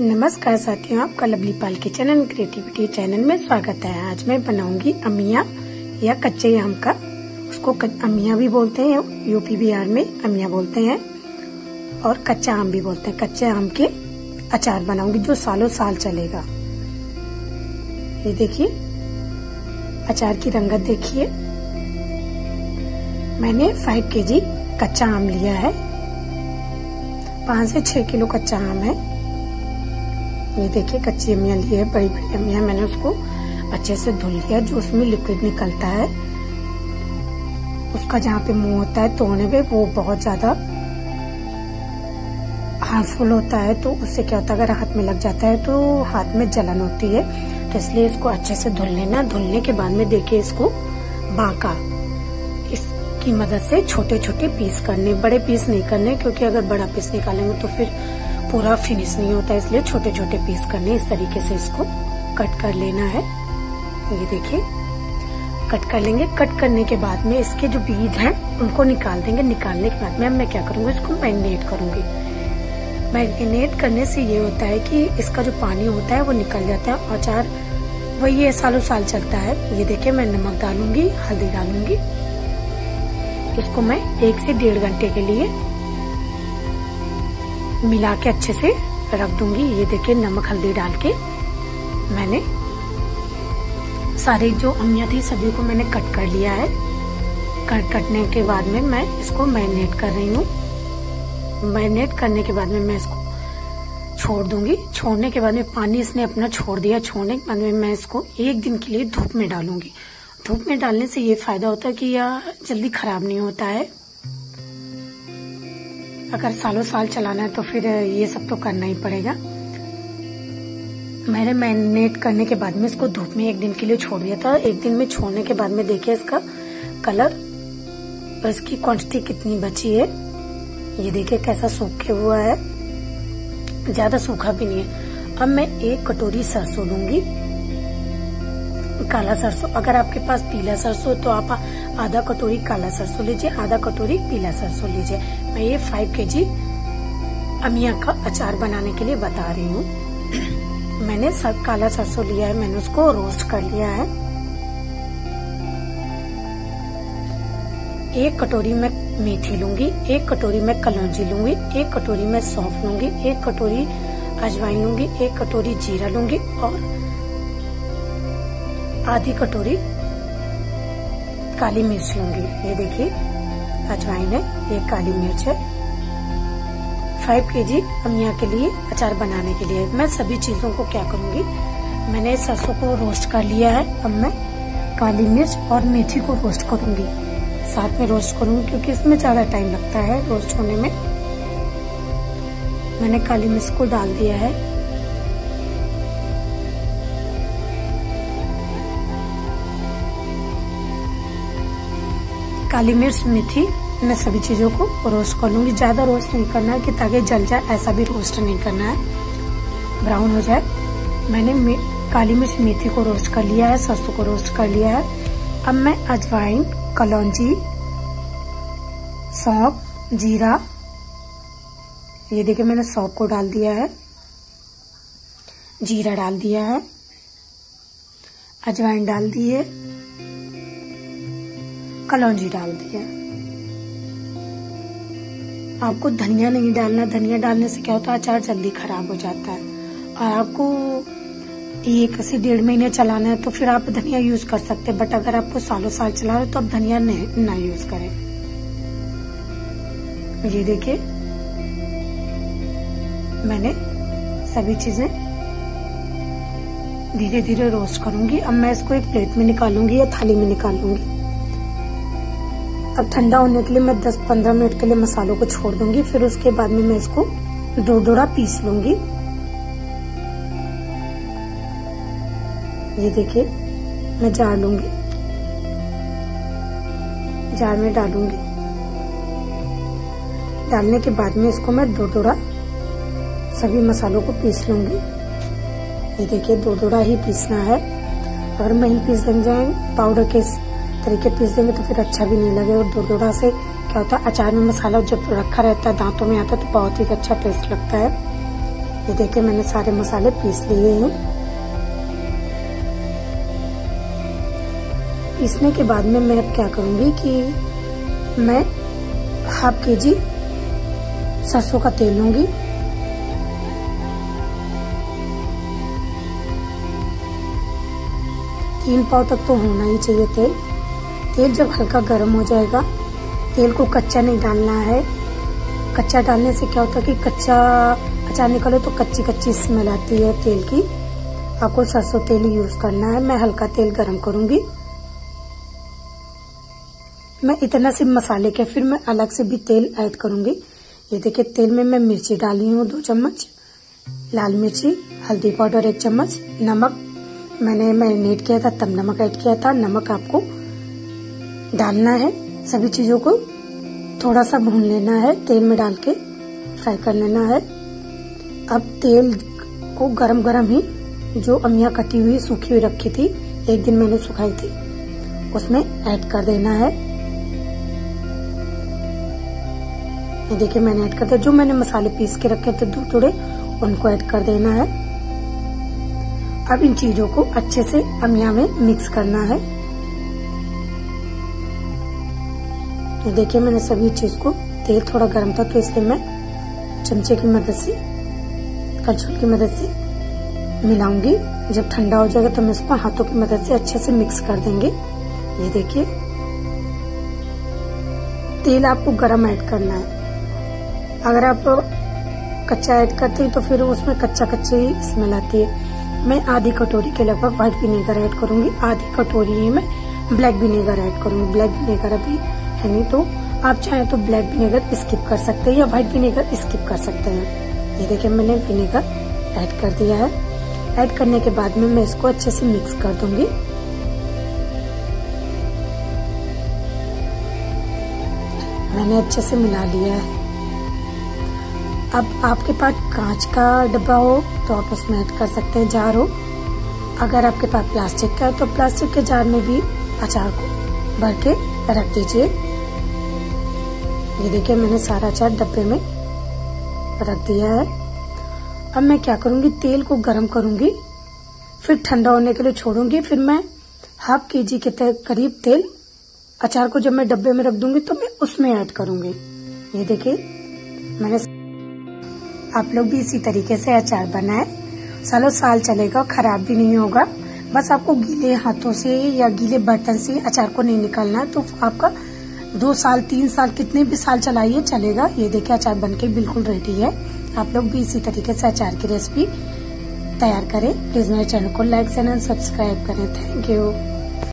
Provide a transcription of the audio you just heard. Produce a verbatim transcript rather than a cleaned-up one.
नमस्कार साथियों, आपका lovely Pal kitchen and creativity channel में स्वागत है। आज मैं बनाऊंगी अमिया या कच्चे आम का, उसको अमिया भी बोलते हैं, यूपी बिहार में अमिया बोलते हैं और कच्चा आम भी बोलते हैं। कच्चे आम के अचार बनाऊंगी जो सालों साल चलेगा। ये देखिए अचार की रंगत देखिए। मैंने फाइव केजी कच्चा आम लिया है, पाँच से छह किलो कच्चा आम है। ये देखिए कच्ची अमियाँ ली है, बड़ी बड़ी अमियाँ। मैंने उसको अच्छे से धुल लिया, जो उसमें लिक्विड निकलता है उसका जहाँ पे मुंह होता है तोड़ने पे वो बहुत ज्यादा हार्मफुल होता है। तो उससे क्या होता है, अगर हाथ में लग जाता है तो हाथ में जलन होती है, तो इसलिए इसको अच्छे से धुल लेना। धुलने के बाद में देखिए इसको बांका, इसकी मदद से छोटे छोटे पीस करने, बड़े पीस नहीं करने, क्योंकि अगर बड़ा पीस निकालेंगे तो फिर पूरा फिनिश नहीं होता, इसलिए छोटे छोटे पीस करने। इस तरीके से इसको कट कर लेना है। ये देखिए कट कर लेंगे। कट करने के बाद में इसके जो बीज हैं उनको निकाल देंगे। निकालने के बाद में मैं क्या करूँगी, इसको मैरिनेट करूंगी। मैरिनेट करने से ये होता है कि इसका जो पानी होता है वो निकल जाता है, अचार वही है, सालों साल चलता है। ये देखिए मैं नमक डालूंगी, हल्दी डालूंगी। इसको मैं एक से डेढ़ घंटे के लिए मिला के अच्छे से रख दूंगी। ये देखिए नमक हल्दी डाल के मैंने सारे जो अमिया थी सभी को मैंने कट कर लिया है। कट कटने के बाद में मैं इसको मैरिनेट कर रही हूँ। मैरिनेट करने के बाद में मैं इसको छोड़ दूंगी। छोड़ने के बाद में पानी इसने अपना छोड़ दिया। छोड़ने के बाद में मैं इसको एक दिन के लिए धूप में डालूंगी। धूप में डालने से ये फायदा होता है कि यह जल्दी खराब नहीं होता है। अगर सालों साल चलाना है तो फिर ये सब तो करना ही पड़ेगा। मैंने मैरिनेट करने के बाद में इसको धूप में एक दिन के लिए छोड़ दिया था। एक दिन में छोड़ने के बाद में देखिए इसका कलर और इसकी क्वांटिटी कितनी बची है। ये देखिए कैसा सूखे हुआ है, ज्यादा सूखा भी नहीं है। अब मैं एक कटोरी सरसों लूंगी, काला सरसों। अगर आपके पास पीला सरसों तो आप आधा कटोरी काला सरसों लीजिए, आधा कटोरी पीला सरसों लीजिए। मैं ये फाइव केजी अमिया का अचार बनाने के लिए बता रही हूँ। मैंने सब काला सरसों लिया है, मैंने उसको रोस्ट कर लिया है। एक कटोरी में मेथी लूंगी, एक कटोरी में कलौंजी लूंगी, एक कटोरी में सौंफ लूंगी, एक कटोरी अजवाइन लूंगी, एक कटोरी जीरा लूंगी और आधी कटोरी काली मिर्च लूंगी। ये देखिए अजवाइन है, ये काली मिर्च है। फाइव केजी अमिया के लिए अचार बनाने के लिए मैं सभी चीजों को क्या करूंगी, मैंने सरसों को रोस्ट कर लिया है। अब मैं काली मिर्च और मेथी को रोस्ट करूंगी, साथ में रोस्ट करूंगी क्योंकि इसमें ज्यादा टाइम लगता है रोस्ट होने में। मैंने काली मिर्च को डाल दिया है। काली मिर्च मेथी मैं सभी चीजों को रोस्ट कर लूंगी। ज्यादा रोस्ट नहीं करना है कि ताकि जल जाए, ऐसा भी रोस्ट नहीं करना है, ब्राउन हो जाए। मैंने काली मिर्च मेथी को रोस्ट कर लिया है, सरसों को रोस्ट कर लिया है। अब मैं अजवाइन, कलौंजी, सौंफ, जीरा, ये देखिए मैंने सौंफ को डाल दिया है, जीरा डाल दिया है, अजवाइन डाल दी है, कलौंजी डाल दिया। आपको धनिया नहीं डालना, धनिया डालने से क्या होता है अचार जल्दी खराब हो जाता है। और आपको एक से डेढ़ महीने चलाना है तो फिर आप धनिया यूज कर सकते हैं, बट अगर आपको सालों साल चला रहे हो तो आप धनिया ना यूज करें। ये देखिए मैंने सभी चीजें धीरे धीरे रोस्ट करूंगी। अब मैं इसको एक प्लेट में निकालूंगी या थाली में निकालूंगी। अब ठंडा होने के लिए मैं दस पंद्रह मिनट के लिए मसालों को छोड़ दूंगी, फिर उसके बाद में मैं इसको दो डोरा पीस लूंगी। ये देखिए मैं जार लूंगी, जार में डालूंगी। डालने के बाद में इसको मैं दो डोरा सभी मसालों को पीस लूंगी। ये देखिए दो डोरा ही पीसना है। अगर महीन पीस देंगे जाए पाउडर के तरीके पीस देंगे तो फिर अच्छा भी नहीं लगे। और दो डोरा से क्या होता है अचार में मसाला जब रखा रहता है दांतों में आता है तो बहुत ही अच्छा टेस्ट लगता है। ये देखिए मैंने सारे मसाले पीस लिए हैं। पीसने के बाद में मैं अब क्या करूँगी कि मैं हाफ के जी सरसों का तेल लूँगी। तीन पाव तक तो होना ही चाहिए तेल। तेल जब हल्का गर्म हो जाएगा, तेल को कच्चा नहीं डालना है। कच्चा डालने से क्या होता है कि कच्चा अचार निकालो तो कच्ची कच्ची स्मेल आती है तेल की। आपको सरसों तेल ही यूज करना है। मैं हल्का तेल गरम करूंगी। मैं इतना से मसाले के फिर मैं अलग से भी तेल ऐड करूंगी। ये देखिए तेल में मैं मिर्ची डाली हूँ दो चम्मच, लाल मिर्ची, हल्दी पाउडर एक चम्मच, नमक मैंने मैरिनेट किया था तब नमक ऐड किया था, नमक आपको डालना है। सभी चीजों को थोड़ा सा भून लेना है, तेल में डाल के फ्राई कर लेना है। अब तेल को गरम गरम ही जो अमिया कटी हुई सूखी हुई रखी थी, एक दिन मैंने सुखाई थी, उसमें ऐड कर देना है। ये देखिए मैंने ऐड कर दिया। जो मैंने मसाले पीस के रखे थे दो टुकड़े, उनको ऐड कर देना है। अब इन चीजों को अच्छे से अमिया में मिक्स करना है। ये देखिए मैंने सभी चीज को, तेल थोड़ा गर्म था तो इसलिए मैं चमचे की मदद से, कलछुल की मदद से मिलाऊंगी। जब ठंडा हो जाएगा तो मैं इसको हाथों की मदद से अच्छे से मिक्स कर देंगे। ये देखिए तेल आपको गरम ऐड करना है। अगर आप कच्चा ऐड करते हैं तो फिर उसमें कच्चा कच्चा ही स्मेल आती है। मैं आधी कटोरी के लगभग व्हाइट विनेगर ऐड करूंगी, आधी कटोरी ही मैं ब्लैक विनेगर ऐड करूंगी। ब्लैक विनेगर अभी है नहीं तो आप चाहें तो ब्लैक विनेगर स्किप कर सकते हैं या व्हाइट विनेगर स्किप कर सकते हैं। ये देखिए मैंने विनेगर ऐड कर दिया है। ऐड करने के बाद में मैं इसको अच्छे से मिक्स कर दूंगी। मैंने अच्छे से मिला लिया है। अब आपके पास कांच का डब्बा हो तो आप उसमें ऐड कर सकते हैं, जार हो। अगर आपके पास प्लास्टिक का है तो प्लास्टिक के जार में भी अचार को भर के रख दीजिए। ये देखिए मैंने सारा अचार डब्बे में रख दिया है। अब मैं क्या करूंगी, तेल को गर्म करूंगी, फिर ठंडा होने के लिए छोड़ूंगी। फिर मैं हाफ के जी के करीब तेल अचार को जब मैं डब्बे में रख दूंगी तो मैं उसमें ऐड करूंगी। ये देखिए मैंने, आप लोग भी इसी तरीके से अचार बनाए, सालों साल चलेगा, खराब भी नहीं होगा। बस आपको गीले हाथों से या गीले बर्तन से अचार को नहीं निकालना है तो आपका दो साल तीन साल कितने भी साल चलाइए चलेगा। ये देखिए अचार बनके बिल्कुल रेडी है। आप लोग भी इसी तरीके से अचार की रेसिपी तैयार करें। प्लीज मेरे चैनल को लाइक एंड सब्सक्राइब करें। Thank you.